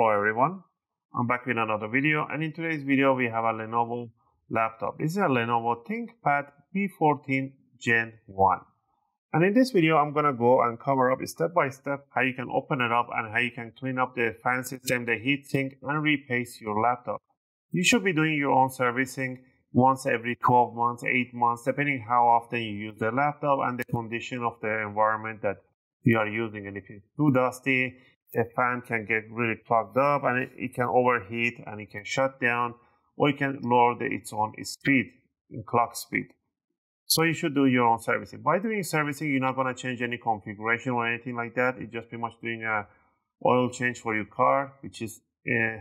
Hello everyone, I'm back with another video, and in today's video we have a Lenovo laptop. This is a Lenovo ThinkPad T14 Gen 1. And in this video I'm gonna go and cover up step by step how you can open it up and how you can clean up the fan system, the heatsink, and replace your laptop. You should be doing your own servicing once every 12 months, 8 months, depending how often you use the laptop and the condition of the environment that you are using. And if it's too dusty, the fan can get really clogged up and it can overheat and it can shut down, or it can lower its own speed, clock speed. So you should do your own servicing. By doing servicing, you're not going to change any configuration or anything like that. It's just pretty much doing an oil change for your car, which is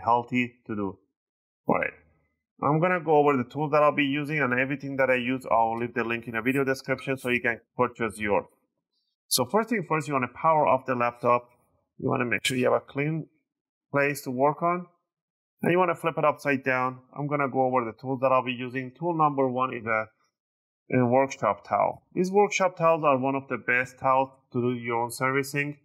healthy to do. All right. I'm going to go over the tools that I'll be using and everything that I use. I'll leave the link in the video description so you can purchase yours. So first thing first, you want to power off the laptop. You want to make sure you have a clean place to work on. And you want to flip it upside down. I'm going to go over the tools that I'll be using. Tool number one is a workshop towel. These workshop towels are one of the best towels to do your own servicing,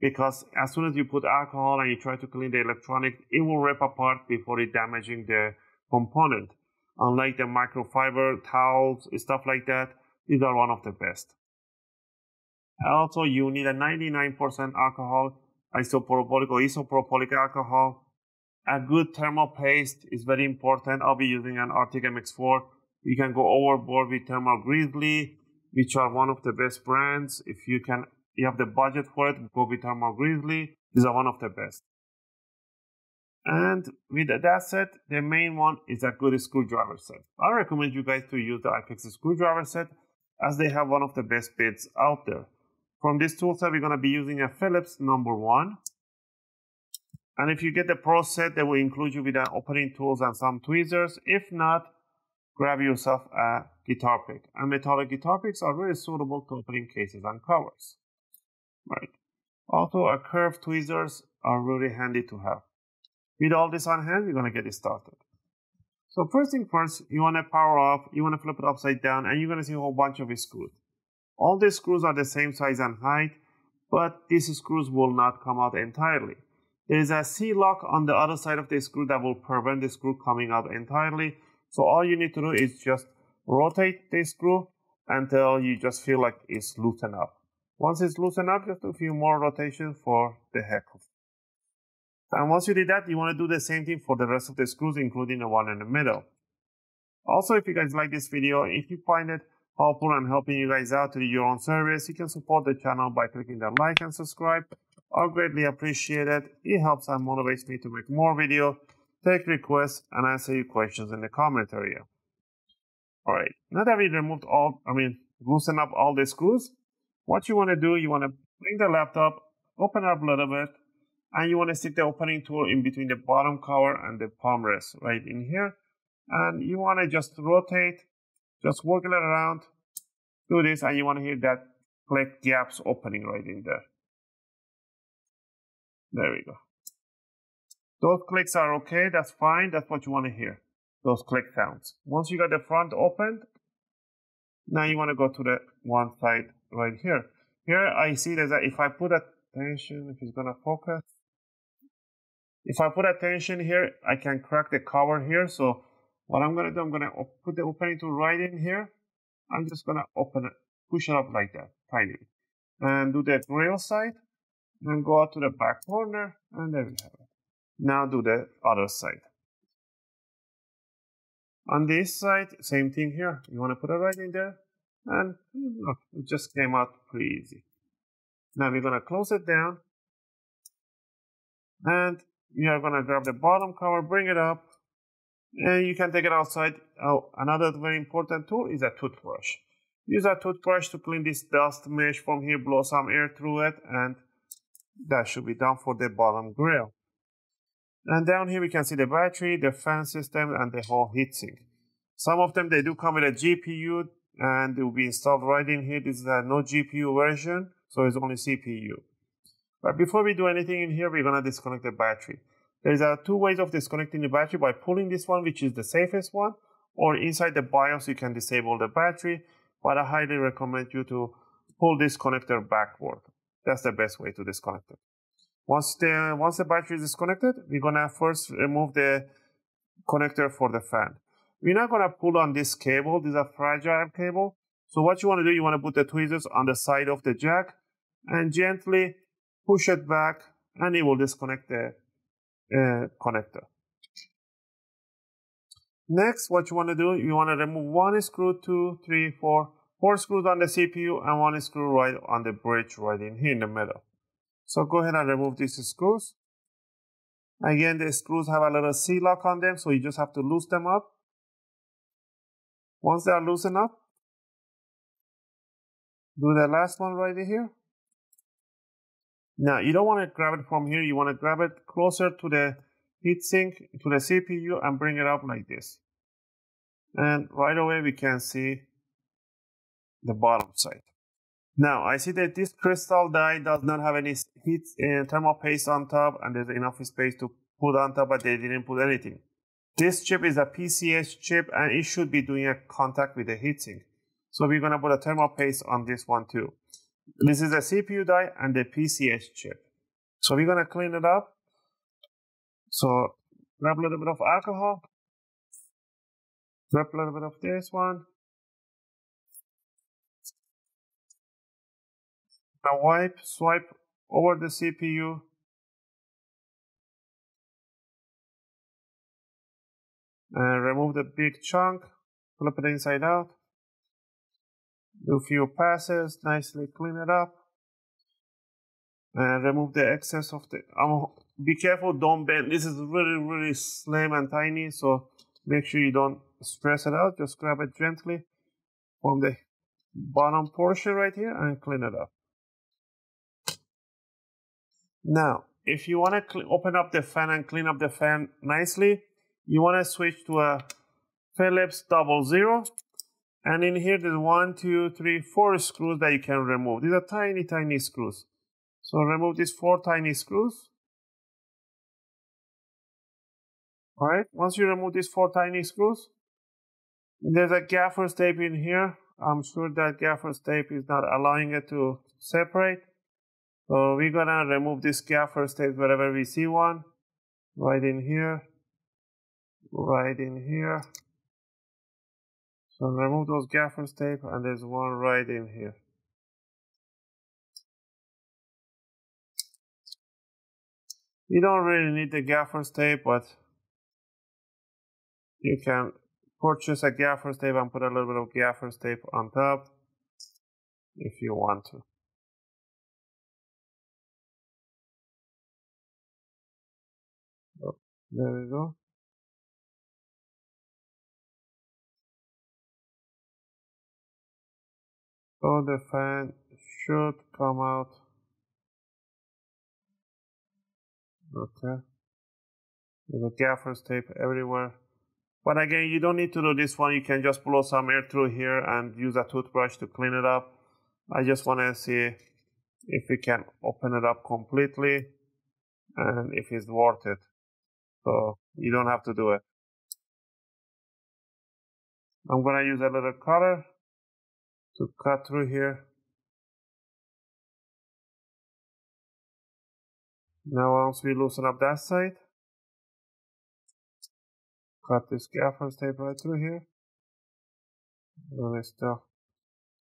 because as soon as you put alcohol and you try to clean the electronics, it will rip apart before it damaging the component. Unlike the microfiber towels, stuff like that, these are one of the best. Also, you need a 99% alcohol, isopropylic or isopropylic alcohol. A good thermal paste is very important. I'll be using an Arctic MX-4. You can go overboard with Thermal Grizzly, which are one of the best brands. If you have the budget for it, go with Thermal Grizzly. These are one of the best. And with that set, the main one is a good screwdriver set. I recommend you guys to use the IPEX screwdriver set, as they have one of the best bits out there. From this tool set, we're going to be using a Phillips number one. And if you get the Pro set, they will include you with the opening tools and some tweezers. If not, grab yourself a guitar pick. And metallic guitar picks are very suitable to opening cases and covers. Right. Also, a curved tweezers are really handy to have. With all this on hand, we're going to get it started. So first thing first, you want to power off, you want to flip it upside down, and you're going to see a whole bunch of screws. All the screws are the same size and height, but these screws will not come out entirely. There is a C-lock on the other side of the screw that will prevent the screw coming out entirely. So all you need to do is just rotate the screw until you just feel like it's loosened up. Once it's loosened up, just do a few more rotations for the heck of it. And once you did that, you want to do the same thing for the rest of the screws, including the one in the middle. Also, if you guys like this video, if you find it helpful and helping you guys out to do your own service, you can support the channel by clicking the like and subscribe. I greatly appreciate it. It helps and motivates me to make more videos, take requests, and answer your questions in the comment area. Alright, now that we removed loosen up all the screws, what you want to do, you want to bring the laptop, open up a little bit, and you want to stick the opening tool in between the bottom cover and the palm rest, right in here. And you want to just rotate, just wiggle it around, do this, and you want to hear that click gaps opening right in there. There we go. Those clicks are okay, that's fine, that's what you want to hear, those click sounds. Once you got the front opened, now you want to go to the one side right here. Here I see there's if I put attention, if it's going to focus. If I put attention here, I can crack the cover here. So what I'm going to do, I'm going to put the opening tool right in here. I'm just going to open it, push it up like that, tiny. And do the grill side. Then go out to the back corner. And there we have it. Now do the other side. On this side, same thing here. You want to put it right in there. And look, it just came out pretty easy. Now we're going to close it down. And you are going to grab the bottom cover, bring it up. And you can take it outside. Oh, another very important tool is a toothbrush. Use a toothbrush to clean this dust mesh from here, blow some air through it, and that should be done for the bottom grill. And down here we can see the battery, the fan system, and the whole heatsink. Some of them, they do come with a GPU, and it will be installed right in here. This is a no GPU version, so it's only CPU. But before we do anything in here, we're going to disconnect the battery. There's two ways of disconnecting the battery: by pulling this one, which is the safest one, or inside the BIOS you can disable the battery, but I highly recommend you to pull this connector backward. That's the best way to disconnect it. Once the battery is disconnected, we're gonna first remove the connector for the fan. We're not gonna pull on this cable. These are fragile cable. So what you wanna do, you wanna put the tweezers on the side of the jack and gently push it back, and it will disconnect the connector. Next, what you want to do, you want to remove one screw, 4 screws on the CPU and one screw right on the bridge right in here in the middle. So go ahead and remove these screws. Again, the screws have a little C-lock on them, so you just have to loosen them up. Once they are loosened up, do the last one right in here. Now, you don't want to grab it from here, you want to grab it closer to the heatsink, to the CPU, and bring it up like this. And right away we can see the bottom side. Now, I see that this crystal die does not have any heat thermal paste on top, and there's enough space to put on top, but they didn't put anything. This chip is a PCH chip, and it should be doing a contact with the heatsink. So we're going to put a thermal paste on this one too. This is a CPU die and the PCH chip. So we're going to clean it up. So grab a little bit of alcohol, grab a little bit of this one. Now swipe over the CPU. And remove the big chunk, flip it inside out. Do a few passes, nicely clean it up. And remove the excess of the, be careful, don't bend. This is really, really slim and tiny, so make sure you don't stress it out. Just grab it gently from the bottom portion right here and clean it up. Now, if you want to open up the fan and clean up the fan nicely, you want to switch to a Phillips 00. And in here, there's 4 screws that you can remove. These are tiny, tiny screws. So remove these 4 tiny screws. All right, once you remove these 4 tiny screws, there's a gaffer's tape in here. I'm sure that gaffer's tape is not allowing it to separate. So we're gonna remove this gaffer's tape wherever we see one. Right in here, right in here. So remove those gaffer's tape, and there's one right in here. You don't really need the gaffer's tape, but you can purchase a gaffer's tape and put a little bit of gaffer's tape on top if you want to. Oh, there we go. So the fan should come out. Okay. There's a gaffer's tape everywhere. But again, you don't need to do this one. You can just blow some air through here and use a toothbrush to clean it up. I just want to see if we can open it up completely and if it's worth it. So you don't have to do it. I'm going to use a little cutter to cut through here. Now once we loosen up that side, cut this gaffer's tape right through here.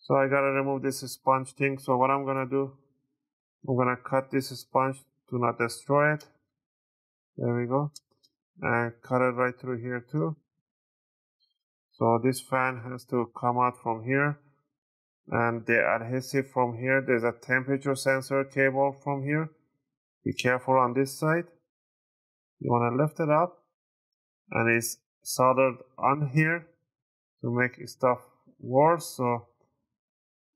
So I gotta remove this sponge thing. So what I'm gonna do, I'm gonna cut this sponge to not destroy it. There we go. And cut it right through here too. So this fan has to come out from here. And the adhesive from here, there's a temperature sensor cable from here. Be careful on this side. You wanna lift it up. And it's soldered on here to make stuff worse. So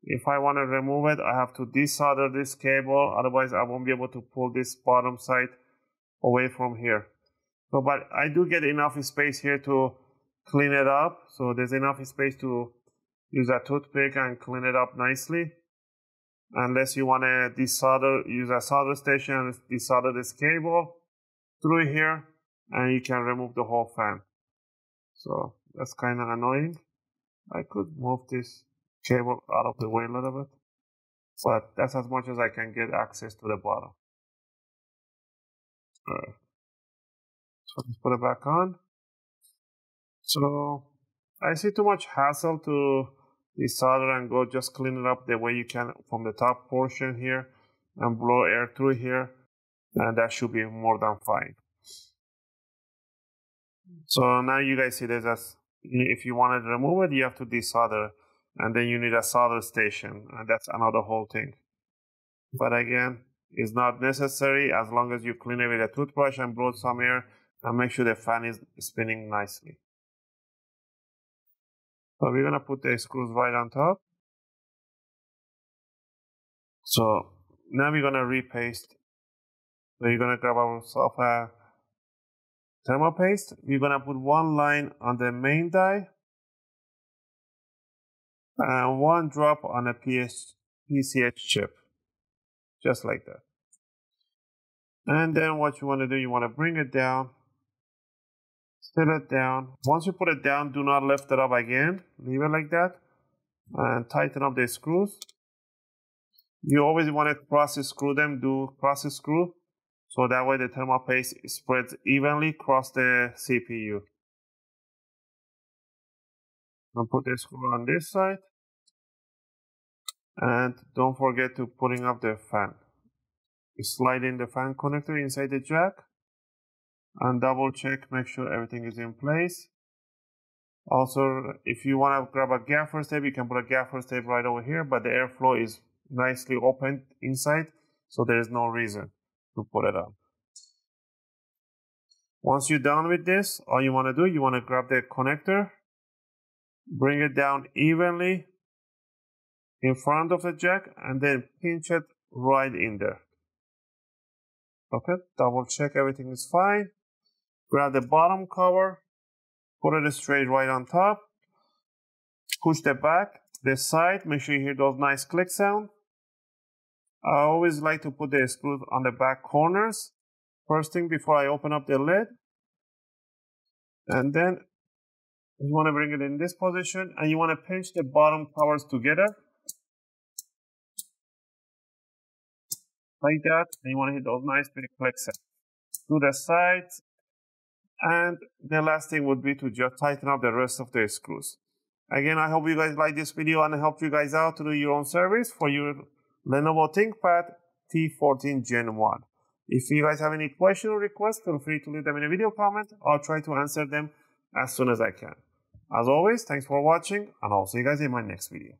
if I want to remove it, I have to desolder this cable. Otherwise, I won't be able to pull this bottom side away from here. So, but I do get enough space here to clean it up. So there's enough space to use a toothpick and clean it up nicely. Unless you want to desolder, use a solder station and desolder this cable through here. And you can remove the whole fan. So that's kind of annoying. I could move this cable out of the way a little bit, but that's as much as I can get access to the bottom. Alright. So let's put it back on. So I see too much hassle to desolder and go just clean it up the way you can from the top portion here and blow air through here, and that should be more than fine. So now you guys see this as if you wanted to remove it, you have to desolder, and then you need a solder station, and that's another whole thing. But again, it's not necessary as long as you clean it with a toothbrush and blow some air and make sure the fan is spinning nicely. So we're gonna put the screws right on top. So now we're gonna repaste. So you're gonna grab ourself a thermal paste. We're gonna put one line on the main die and one drop on a PCH chip, just like that. And then what you want to do, you want to bring it down, set it down. Once you put it down, do not lift it up again, leave it like that, and tighten up the screws. You always want to cross screw them, do cross screw, so that way the thermal paste spreads evenly across the CPU. And put the screw on this side, and don't forget to putting up the fan. Slide in the fan connector inside the jack and double check, make sure everything is in place. Also, if you want to grab a gaffer's tape, you can put a gaffer's tape right over here, but the airflow is nicely opened inside, so there is no reason to put it up. Once you're done with this, all you want to do, you want to grab the connector, bring it down evenly in front of the jack, and then pinch it right in there. Okay, double check everything is fine. Grab the bottom cover, put it straight right on top, push the back, the side, make sure you hear those nice click sound. I always like to put the screws on the back corners first thing before I open up the lid, and then you want to bring it in this position, and you want to pinch the bottom covers together like that, and you want to hit those nice big clicks to the sides. And the last thing would be to just tighten up the rest of the screws. Again, I hope you guys like this video and help you guys out to do your own service for your Lenovo ThinkPad T14 Gen 1. If you guys have any question or request, feel free to leave them in a video comment. I'll try to answer them as soon as I can. As always, thanks for watching, and I'll see you guys in my next video.